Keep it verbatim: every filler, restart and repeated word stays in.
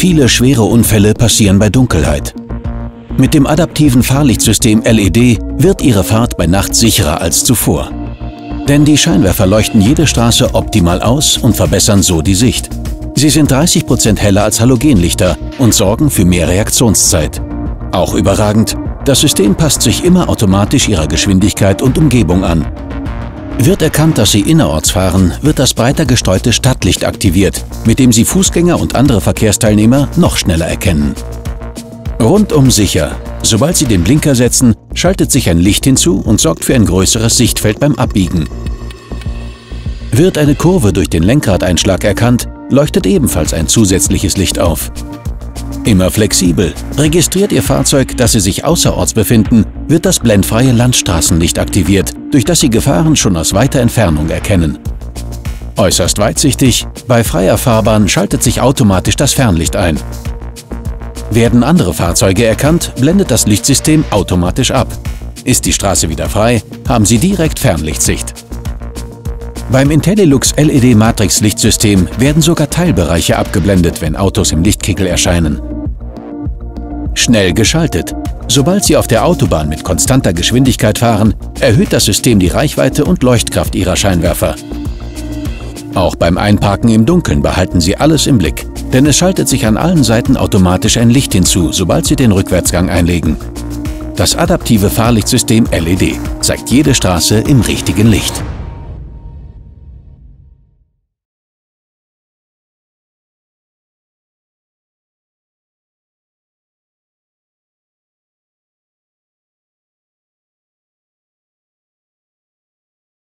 Viele schwere Unfälle passieren bei Dunkelheit. Mit dem adaptiven Fahrlichtsystem L E D wird Ihre Fahrt bei Nacht sicherer als zuvor. Denn die Scheinwerfer leuchten jede Straße optimal aus und verbessern so die Sicht. Sie sind dreißig Prozent heller als Halogenlichter und sorgen für mehr Reaktionszeit. Auch überragend, das System passt sich immer automatisch Ihrer Geschwindigkeit und Umgebung an. Wird erkannt, dass Sie innerorts fahren, wird das breiter gestreute Stadtlicht aktiviert, mit dem Sie Fußgänger und andere Verkehrsteilnehmer noch schneller erkennen. Rundum sicher. Sobald Sie den Blinker setzen, schaltet sich ein Licht hinzu und sorgt für ein größeres Sichtfeld beim Abbiegen. Wird eine Kurve durch den Lenkradeinschlag erkannt, leuchtet ebenfalls ein zusätzliches Licht auf. Immer flexibel. Registriert Ihr Fahrzeug, dass Sie sich außerorts befinden, wird das blendfreie Landstraßenlicht aktiviert, durch das Sie Gefahren schon aus weiter Entfernung erkennen. Äußerst weitsichtig. Bei freier Fahrbahn schaltet sich automatisch das Fernlicht ein. Werden andere Fahrzeuge erkannt, blendet das Lichtsystem automatisch ab. Ist die Straße wieder frei, haben Sie direkt Fernlichtsicht. Beim IntelliLux L E D-Matrix-Lichtsystem werden sogar Teilbereiche abgeblendet, wenn Autos im Lichtkegel erscheinen. Schnell geschaltet. Sobald Sie auf der Autobahn mit konstanter Geschwindigkeit fahren, erhöht das System die Reichweite und Leuchtkraft Ihrer Scheinwerfer. Auch beim Einparken im Dunkeln behalten Sie alles im Blick, denn es schaltet sich an allen Seiten automatisch ein Licht hinzu, sobald Sie den Rückwärtsgang einlegen. Das adaptive Fahrlichtsystem L E D zeigt jede Straße im richtigen Licht.